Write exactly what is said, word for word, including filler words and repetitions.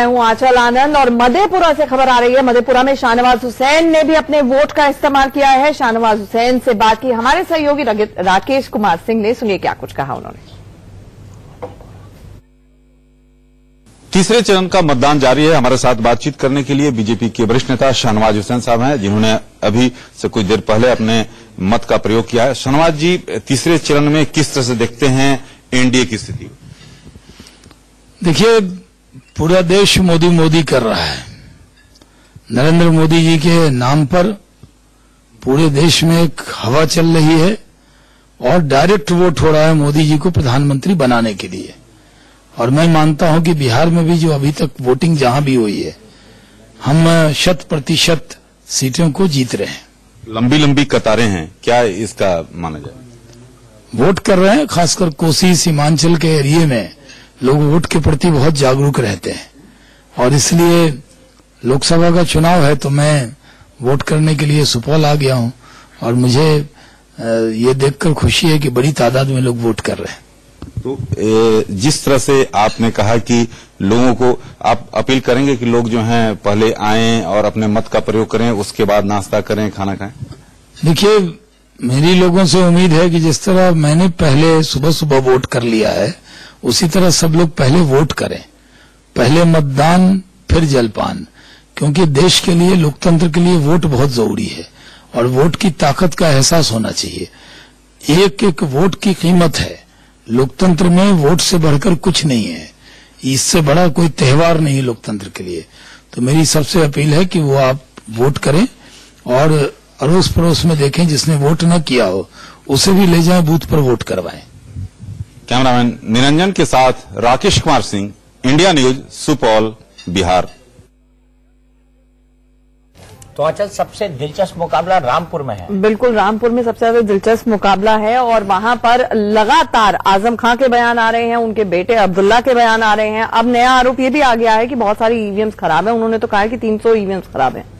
मैं हूं आंचल आनंद और मधेपुरा से खबर आ रही है। मधेपुरा में शाहनवाज हुसैन ने भी अपने वोट का इस्तेमाल किया है। शाहनवाज हुसैन से बात की हमारे सहयोगी राकेश कुमार सिंह ने, सुनिए क्या कुछ कहा उन्होंने। तीसरे चरण का मतदान जारी है। हमारे साथ बातचीत करने के लिए बीजेपी के वरिष्ठ नेता शाहनवाज हुसैन साहब हैं, जिन्होंने अभी से कुछ देर पहले अपने मत का प्रयोग किया है। शाहनवाज जी, तीसरे चरण में किस तरह से देखते हैं एनडीए की स्थिति? देखिए, पूरा देश मोदी मोदी कर रहा है। नरेंद्र मोदी जी के नाम पर पूरे देश में एक हवा चल रही है और डायरेक्ट वोट हो रहा है मोदी जी को प्रधानमंत्री बनाने के लिए। और मैं मानता हूं कि बिहार में भी जो अभी तक वोटिंग जहां भी हुई है, हम शत प्रतिशत सीटों को जीत रहे हैं। लंबी लंबी कतारें हैं, क्या इसका माना जाए? वोट कर रहे हैं, खासकर कोसी सीमांचल के एरिए में लोग वोट के प्रति बहुत जागरूक रहते हैं और इसलिए लोकसभा का चुनाव है तो मैं वोट करने के लिए सुपौल आ गया हूं और मुझे ये देखकर खुशी है कि बड़ी तादाद में लोग वोट कर रहे हैं। तो जिस तरह से आपने कहा कि लोगों को आप अपील करेंगे कि लोग जो हैं पहले आएं और अपने मत का प्रयोग करें, उसके बाद नाश्ता करें, खाना खाएं। देखिए, मेरी लोगों से उम्मीद है कि जिस तरह मैंने पहले सुबह सुबह वोट कर लिया है, उसी तरह सब लोग पहले वोट करें। पहले मतदान फिर जलपान, क्योंकि देश के लिए, लोकतंत्र के लिए वोट बहुत जरूरी है और वोट की ताकत का एहसास होना चाहिए। एक एक वोट की कीमत है। लोकतंत्र में वोट से बढ़कर कुछ नहीं है, इससे बड़ा कोई त्योहार नहीं लोकतंत्र के लिए। तो मेरी सबसे अपील है कि वो आप वोट करें और अड़ोस पड़ोस में देखें, जिसने वोट न किया हो उसे भी ले जाएं, बूथ पर वोट करवाएं। कैमरामैन निरंजन के साथ राकेश कुमार सिंह, इंडिया न्यूज, सुपौल, बिहार। तो आंचल, सबसे दिलचस्प मुकाबला रामपुर में है। बिल्कुल, रामपुर में सबसे ज्यादा दिलचस्प मुकाबला है और वहां पर लगातार आजम खां के बयान आ रहे हैं, उनके बेटे अब्दुल्ला के बयान आ रहे हैं। अब नया आरोप ये भी आ गया है कि बहुत सारी ई वी एम खराब है। उन्होंने तो कहा है कि तीन सौ ई वी एम खराब है।